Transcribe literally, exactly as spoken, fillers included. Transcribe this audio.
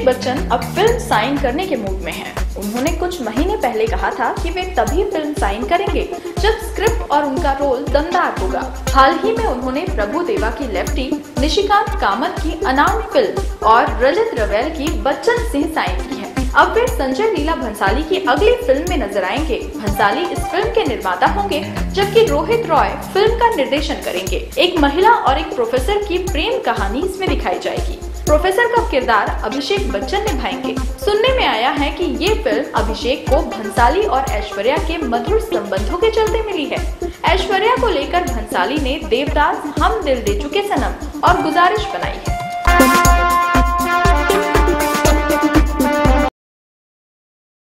अभिषेक बच्चन अब film sign करने के मूड में हैं। उन्होंने कुछ महीने पहले कहा था कि वे तभी फिल्म साइन करेंगे जब स्क्रिप्ट और उनका रोल दमदार होगा। हाल ही में उन्होंने प्रभु देवा की लेफ्टी, निशिकांत कामत की अनाम फिल्म और रजत रवेल की बच्चन सिंह साइन की है। अब वे संजय लीला भंसाली की अगली फिल्म में नजर आएंगे। भंसाली इस फिल्म के निर्माता होंगे, जबकि रोहित रॉय फिल्म का निर्देशन करेंगे। एक महिला और एक प्रोफेसर की प्रेम कहानी इसमें दिखाई जाएगी। प्रोफेसर का किरदार अभिषेक बच्चन निभाएंगे। सुनने में आया है कि ये फिल्म अभिषेक को भंसाली और ऐश्वर्या के मधुर संबंधों के चलते मिली है। ऐश्वर्या को लेकर भंसाली ने देवदास, हम दिल दे चुके सनम और गुजारिश बनाई है।